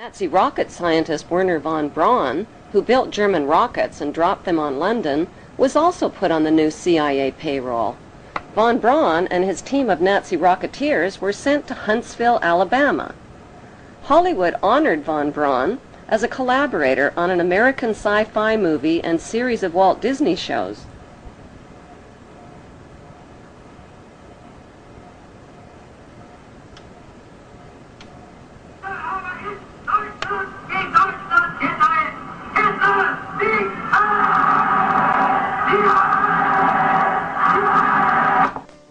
Nazi rocket scientist Werner von Braun, who built German rockets and dropped them on London, was also put on the new CIA payroll. Von Braun and his team of Nazi rocketeers were sent to Huntsville, Alabama. Hollywood honored von Braun as a collaborator on an American sci-fi movie and series of Walt Disney shows.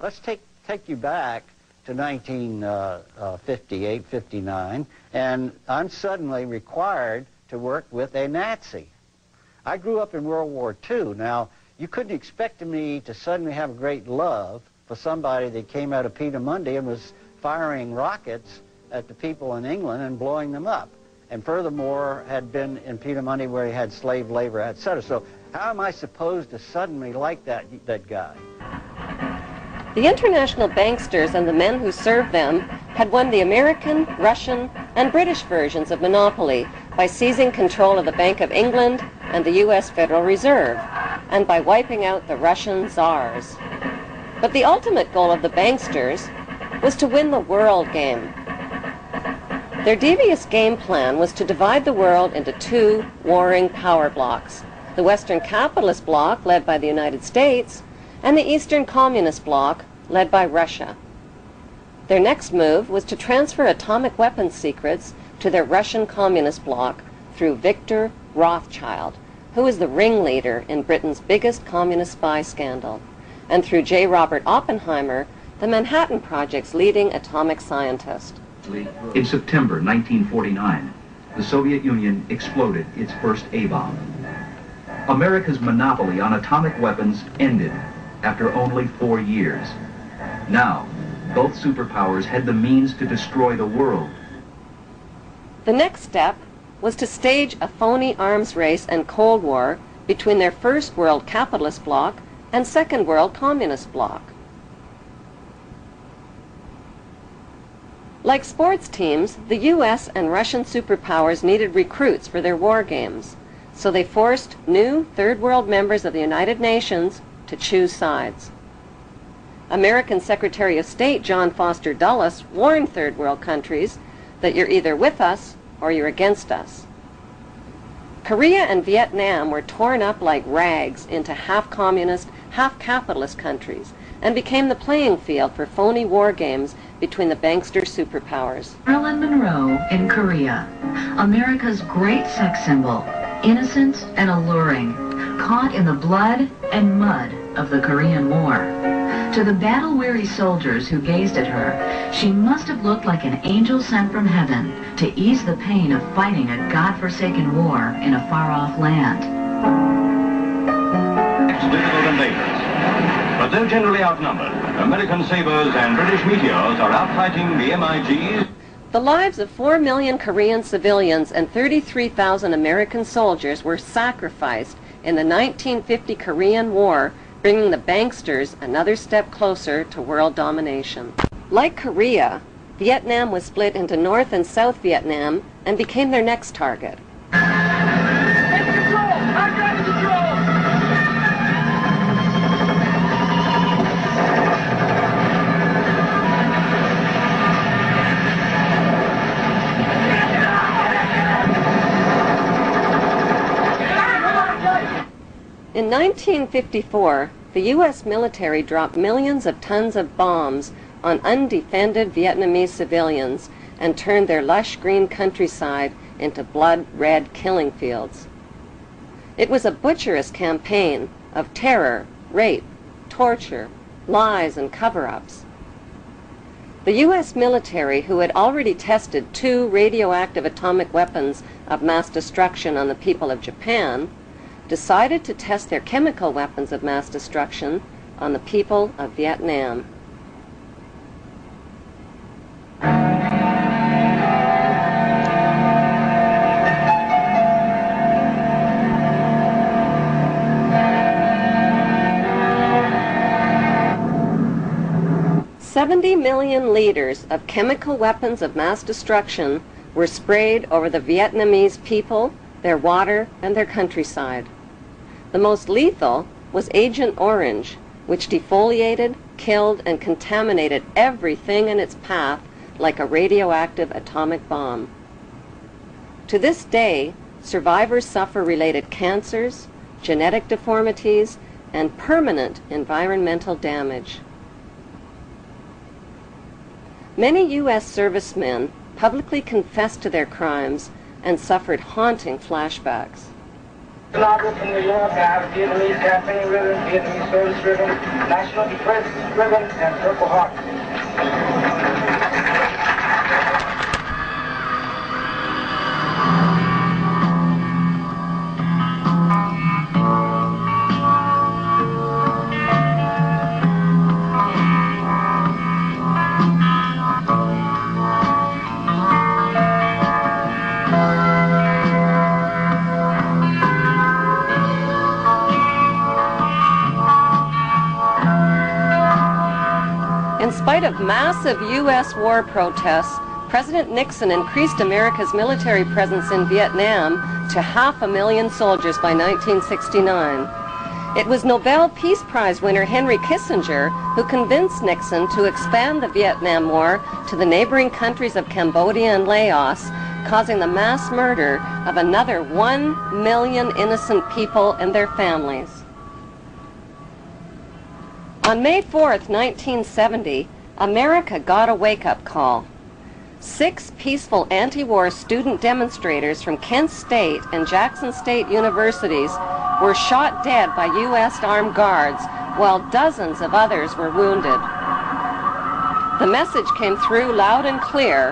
Let's take you back to 1958, 59, and I'm suddenly required to work with a Nazi. I grew up in World War II. Now, you couldn't expect me to suddenly have a great love for somebody that came out of Peenemünde and was firing rockets at the people in England and blowing them up, and furthermore had been in Peenemünde where he had slave labor, etc. So how am I supposed to suddenly like that guy? The international banksters and the men who served them had won the American, Russian, and British versions of monopoly by seizing control of the Bank of England and the U.S. Federal Reserve, and by wiping out the Russian czars. But the ultimate goal of the banksters was to win the world game. Their devious game plan was to divide the world into two warring power blocks, the Western capitalist bloc, led by the United States, and the Eastern Communist bloc, led by Russia. Their next move was to transfer atomic weapons secrets to their Russian Communist bloc through Victor Rothschild, who is the ringleader in Britain's biggest communist spy scandal, and through J. Robert Oppenheimer, the Manhattan Project's leading atomic scientist. In September 1949, the Soviet Union exploded its first A-bomb. America's monopoly on atomic weapons ended after only 4 years. Now, both superpowers had the means to destroy the world. The next step was to stage a phony arms race and Cold War between their first world capitalist bloc and second world communist bloc. Like sports teams, the U.S. and Russian superpowers needed recruits for their war games, so they forced new third world members of the United Nations to choose sides. American Secretary of State John Foster Dulles warned third world countries that you're either with us or you're against us. Korea and Vietnam were torn up like rags into half-communist, half-capitalist countries and became the playing field for phony war games between the bankster superpowers. Marilyn Monroe in Korea, America's great sex symbol, innocent and alluring, caught in the blood and mud of the Korean War. To the battle-weary soldiers who gazed at her, she must have looked like an angel sent from heaven to ease the pain of fighting a godforsaken war in a far-off land. It's difficult than dangerous. But though generally outnumbered, American sabers and British meteors are outfighting the MiGs. The lives of 4 million Korean civilians and 33,000 American soldiers were sacrificed in the 1950 Korean War, bringing the banksters another step closer to world domination. Like Korea, Vietnam was split into North and South Vietnam and became their next target. Take control! I got In 1954, the U.S. military dropped millions of tons of bombs on undefended Vietnamese civilians and turned their lush green countryside into blood-red killing fields. It was a butcherous campaign of terror, rape, torture, lies, and cover-ups. The U.S. military, who had already tested 2 radioactive atomic weapons of mass destruction on the people of Japan, decided to test their chemical weapons of mass destruction on the people of Vietnam. $70 million liters of chemical weapons of mass destruction were sprayed over the Vietnamese people, their water, and their countryside. The most lethal was Agent Orange, which defoliated, killed, and contaminated everything in its path like a radioactive atomic bomb. To this day, survivors suffer related cancers, genetic deformities, and permanent environmental damage. Many U.S. servicemen publicly confessed to their crimes and suffered haunting flashbacks. Lager from New York, I have Vietnamese campaign ribbon, Vietnamese service ribbon, National Defense ribbon, and Purple Heart. In spite of massive U.S. war protests, President Nixon increased America's military presence in Vietnam to 500,000 soldiers by 1969. It was Nobel Peace Prize winner Henry Kissinger who convinced Nixon to expand the Vietnam War to the neighboring countries of Cambodia and Laos, causing the mass murder of another 1 million innocent people and their families. On May 4th, 1970, America got a wake-up call. 6 peaceful anti-war student demonstrators from Kent State and Jackson State universities were shot dead by U.S. armed guards, while dozens of others were wounded. The message came through loud and clear: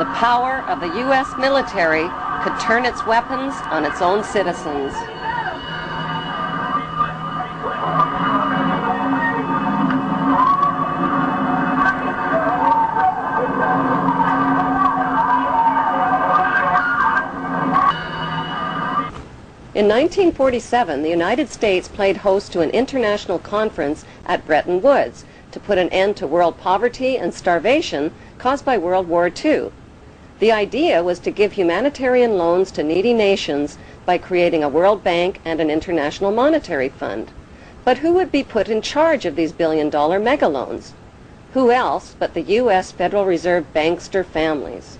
the power of the U.S. military could turn its weapons on its own citizens. In 1947, the United States played host to an international conference at Bretton Woods to put an end to world poverty and starvation caused by World War II. The idea was to give humanitarian loans to needy nations by creating a World Bank and an International Monetary Fund. But who would be put in charge of these billion-dollar megaloans? Who else but the U.S. Federal Reserve bankster families?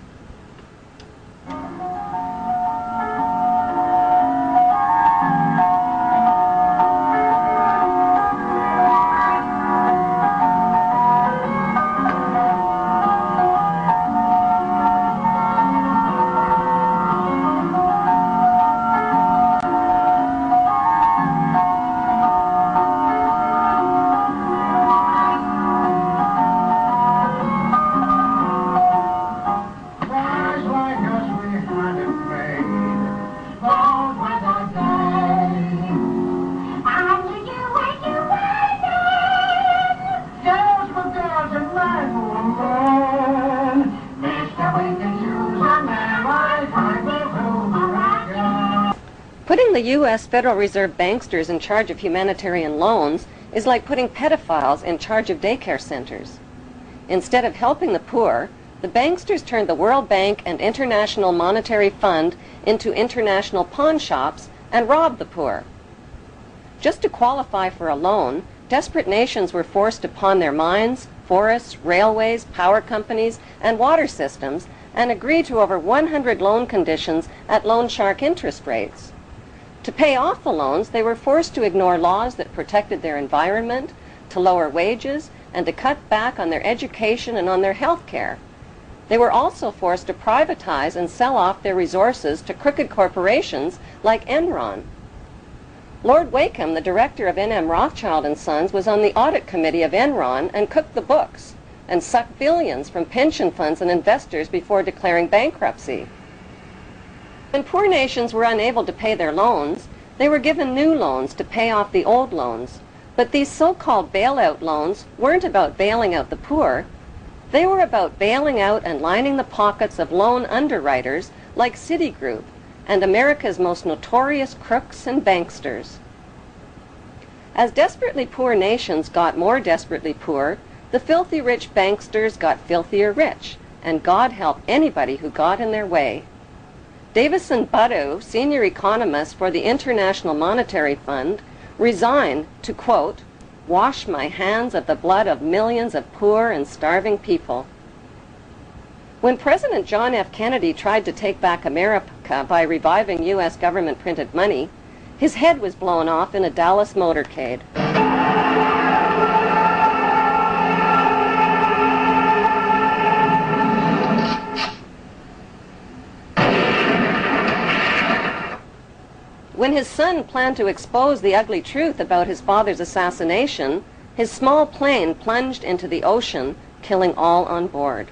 Putting the U.S. Federal Reserve banksters in charge of humanitarian loans is like putting pedophiles in charge of daycare centers. Instead of helping the poor, the banksters turned the World Bank and International Monetary Fund into international pawn shops and robbed the poor. Just to qualify for a loan, desperate nations were forced to pawn their mines, forests, railways, power companies, and water systems, and agree to over 100 loan conditions at loan shark interest rates. To pay off the loans, they were forced to ignore laws that protected their environment, to lower wages, and to cut back on their education and on their health care. They were also forced to privatize and sell off their resources to crooked corporations like Enron. Lord Wakeham, the director of N.M. Rothschild & Sons, was on the audit committee of Enron and cooked the books and sucked billions from pension funds and investors before declaring bankruptcy. When poor nations were unable to pay their loans, they were given new loans to pay off the old loans. But these so-called bailout loans weren't about bailing out the poor. They were about bailing out and lining the pockets of loan underwriters like Citigroup and America's most notorious crooks and banksters. As desperately poor nations got more desperately poor, the filthy rich banksters got filthier rich, and God help anybody who got in their way. Davidson Butto, senior economist for the International Monetary Fund, resigned to, quote, wash my hands of the blood of millions of poor and starving people. When President John F. Kennedy tried to take back America by reviving U.S. government-printed money, his head was blown off in a Dallas motorcade. When his son planned to expose the ugly truth about his father's assassination, his small plane plunged into the ocean, killing all on board.